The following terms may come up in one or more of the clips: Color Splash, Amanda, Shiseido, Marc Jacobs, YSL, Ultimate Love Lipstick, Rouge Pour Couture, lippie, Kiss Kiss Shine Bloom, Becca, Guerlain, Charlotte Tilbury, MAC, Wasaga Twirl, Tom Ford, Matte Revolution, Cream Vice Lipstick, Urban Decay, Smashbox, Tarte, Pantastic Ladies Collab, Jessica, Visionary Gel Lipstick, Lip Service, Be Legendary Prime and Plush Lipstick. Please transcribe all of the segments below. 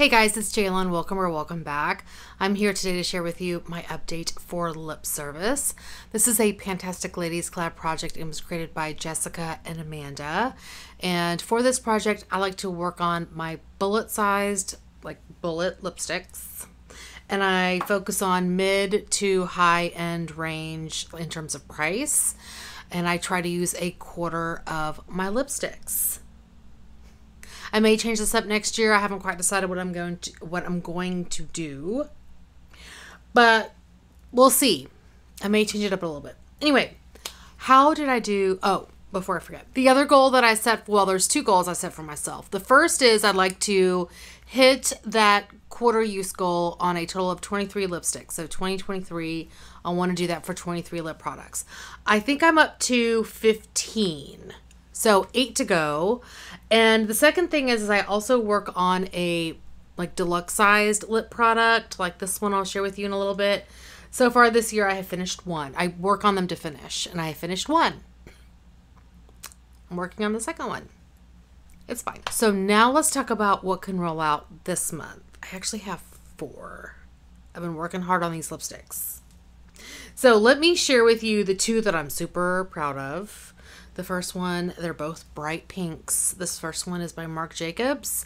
Hey guys, it's Jalen. Welcome or welcome back. I'm here today to share with you my update for Lip Service. This is a Pantastic Ladies Collab project and was created by Jessica and Amanda. And for this project, I like to work on my bullet-sized, like bullet lipsticks. And I focus on mid to high-end range in terms of price. And I try to use a quarter of my lipsticks. I may change this up next year. I haven't quite decided what I'm going to do, but we'll see. I may change it up a little bit. Anyway, how did I do? Oh, before I forget, the other goal that I set, well, there's two goals I set for myself. The first is I'd like to hit that quarter use goal on a total of 23 lipsticks. So 2023, I want to do that for 23 lip products. I think I'm up to 15. So 8 to go. And the second thing is I also work on a like deluxe sized lip product like this one I'll share with you in a little bit. So far this year I have finished one. I work on them to finish and I finished one. I'm working on the second one. It's fine. So now let's talk about what can roll out this month. I actually have 4. I've been working hard on these lipsticks. So let me share with you the 2 that I'm super proud of. The first one, they're both bright pinks. This first one is by Marc Jacobs.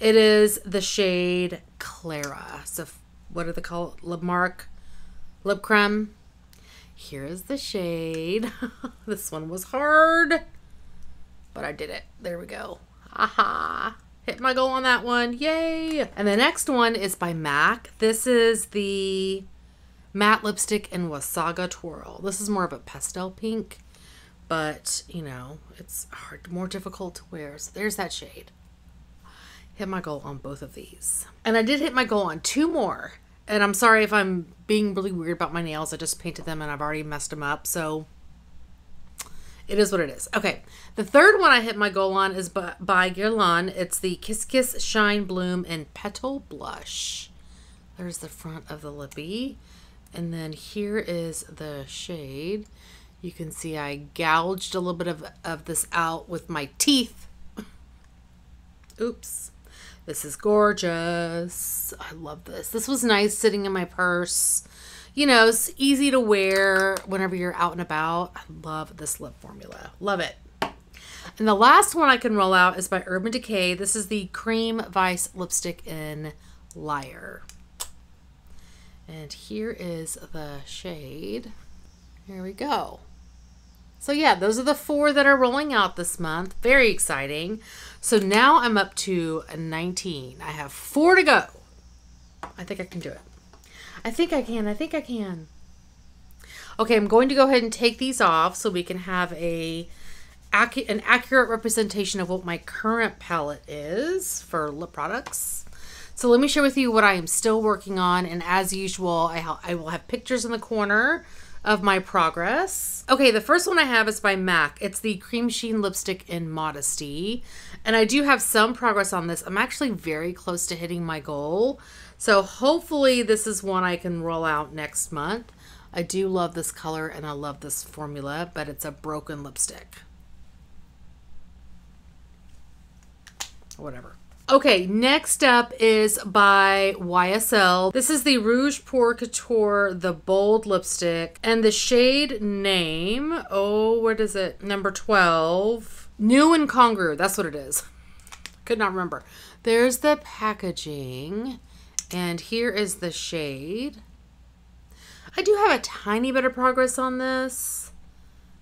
It is the shade Clara. So what are they called? Marc Lip Creme. Here's the shade. This one was hard, but I did it. There we go. Aha. Hit my goal on that one. Yay. And the next one is by MAC. This is the Matte Lipstick in Wasaga Twirl. This is more of a pastel pink. But, you know, it's hard, more difficult to wear. So there's that shade. Hit my goal on both of these. And I did hit my goal on 2 more. And I'm sorry if I'm being really weird about my nails. I just painted them and I've already messed them up. So it is what it is. Okay. The third one I hit my goal on is by Guerlain. It's the Kiss Kiss Shine Bloom and Petal Blush. There's the front of the lippy. And then here is the shade. You can see I gouged a little bit of this out with my teeth. Oops. This is gorgeous. I love this. This was nice sitting in my purse. You know, it's easy to wear whenever you're out and about. I love this lip formula. Love it. And the last one I can roll out is by Urban Decay. This is the Cream Vice Lipstick in Liar. And here is the shade. Here we go. So yeah, those are the 4 that are rolling out this month. Very exciting. So now I'm up to 19. I have 4 to go. I think I can do it. I think I can. I think I can. Okay, I'm going to go ahead and take these off so we can have an accurate representation of what my current palette is for lip products. So let me share with you what I am still working on. And as usual, I will have pictures in the corner of my progress. Okay, the first one I have is by MAC. It's the Cream Sheen Lipstick in Modesty. And I do have some progress on this. I'm actually very close to hitting my goal. So hopefully this is one I can roll out next month. I do love this color and I love this formula, but it's a broken lipstick. Whatever. Okay, next up is by YSL. This is the Rouge Pour Couture, the bold lipstick, and the shade name, oh, what is it? Number 12. New and Congru, that's what it is. Could not remember. There's the packaging, and here is the shade. I do have a tiny bit of progress on this.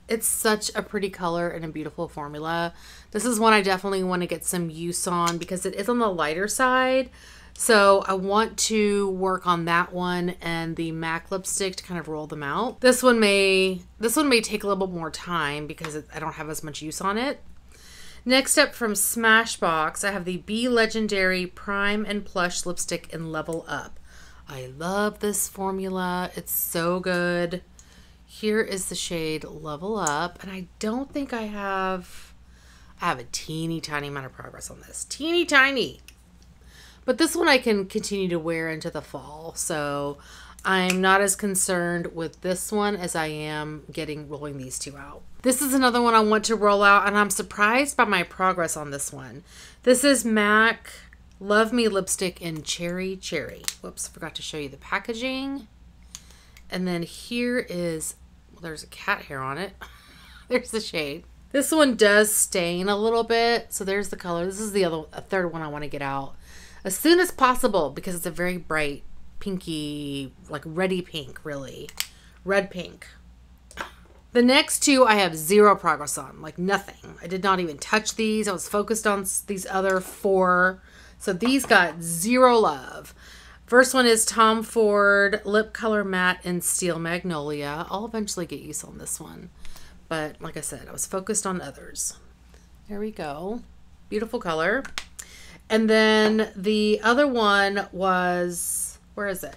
It's such a pretty color and a beautiful formula. This is one I definitely want to get some use on because it is on the lighter side. So I want to work on that one and the MAC lipstick to kind of roll them out. This one may take a little bit more time because I don't have as much use on it. Next up from Smashbox, I have the Be Legendary Prime and Plush Lipstick in Level Up. I love this formula. It's so good. Here is the shade Level Up, and I don't think I have a teeny tiny amount of progress on this. Teeny tiny. But this one I can continue to wear into the fall, so I'm not as concerned with this one as I am rolling these 2 out. This is another one I want to roll out, and I'm surprised by my progress on this one. This is MAC Love Me Lipstick in Cherry Cherry. Whoops, forgot to show you the packaging. And then here is, well, there's a cat hair on it. There's the shade. This one does stain a little bit, so there's the color. This is the other, a third one I want to get out as soon as possible because it's a very bright pinky, like reddy pink, really. Red pink. The next two I have zero progress on, like nothing. I did not even touch these. I was focused on these other four. So these got zero love. First one is Tom Ford Lip Color Matte in Steel Magnolia. I'll eventually get used on this one. But like I said, I was focused on others. There we go. Beautiful color. And then the other one was, where is it?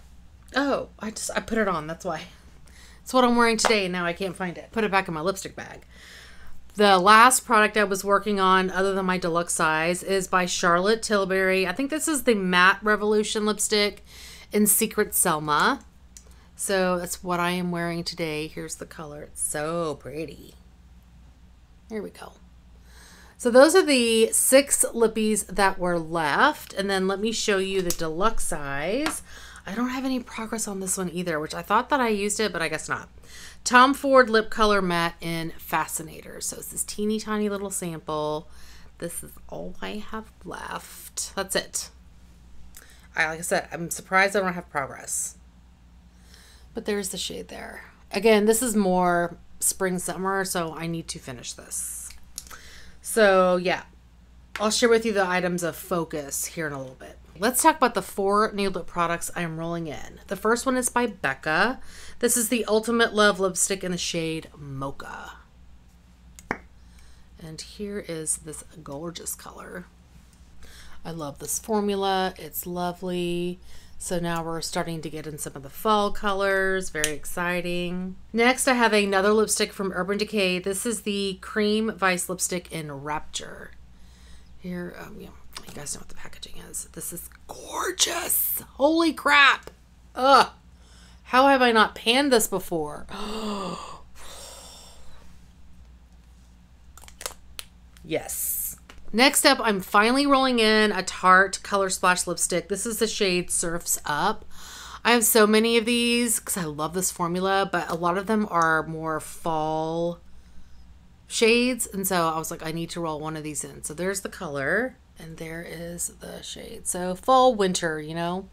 Oh, I put it on. That's why. It's what I'm wearing today and now I can't find it. Put it back in my lipstick bag. The last product I was working on other than my deluxe size is by Charlotte Tilbury. I think this is the Matte Revolution lipstick in Secret Selma. So that's what I am wearing today. Here's the color. It's so pretty. There we go. So those are the six lippies that were left. And then let me show you the deluxe size. I don't have any progress on this one either, which I thought that I used it, but I guess not. Tom Ford Lip Color Matte in Fascinator. So it's this teeny tiny little sample. This is all I have left. That's it. Like I said, I'm surprised I don't have progress. But there's the shade there. Again, this is more spring, summer, so I need to finish this. So yeah, I'll share with you the items of focus here in a little bit. Let's talk about the four new lip products I'm rolling in. The first one is by Becca. This is the Ultimate Love Lipstick in the shade Mocha. And here is this gorgeous color. I love this formula, it's lovely. So now we're starting to get in some of the fall colors. Very exciting. Next, I have another lipstick from Urban Decay. This is the Cream Vice Lipstick in Rapture. Here, yeah, you guys know what the packaging is. This is gorgeous. Holy crap. Ugh. How have I not panned this before? Yes. Next up, I'm finally rolling in a Tarte Color Splash lipstick. This is the shade Surf's Up. I have so many of these because I love this formula, but a lot of them are more fall shades. And so I was like, I need to roll one of these in. So there's the color and there is the shade. So fall, winter, you know,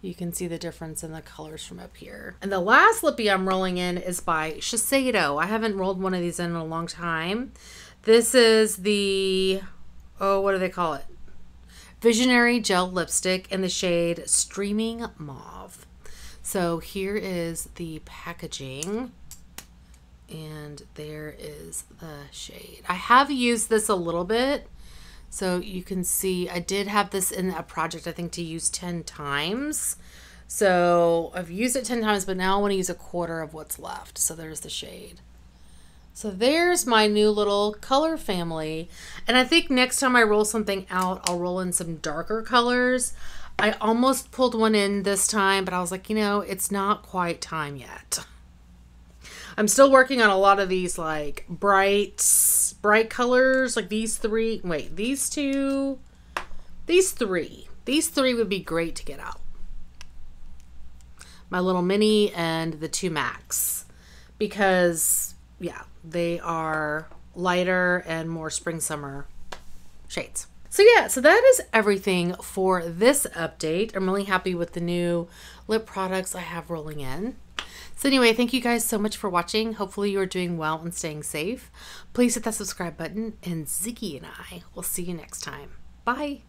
you can see the difference in the colors from up here. And the last lippy I'm rolling in is by Shiseido. I haven't rolled one of these in a long time. This is the... oh, what do they call it? Visionary Gel Lipstick in the shade Streaming Mauve. So here is the packaging. And there is the shade. I have used this a little bit. So you can see I did have this in a project, I think, to use 10 times. So I've used it 10 times, but now I want to use a quarter of what's left. So there's the shade. So there's my new little color family. And I think next time I roll something out, I'll roll in some darker colors. I almost pulled one in this time, but I was like, you know, it's not quite time yet. I'm still working on a lot of these like bright colors, like these three. Wait, these two, these three. These three would be great to get out. My little mini and the two Macs, because yeah, they are lighter and more spring summer shades. So yeah, so that is everything for this update. I'm really happy with the new lip products I have rolling in. So anyway, thank you guys so much for watching. Hopefully you are doing well and staying safe. Please hit that subscribe button, and Ziggy and I will see you next time. Bye.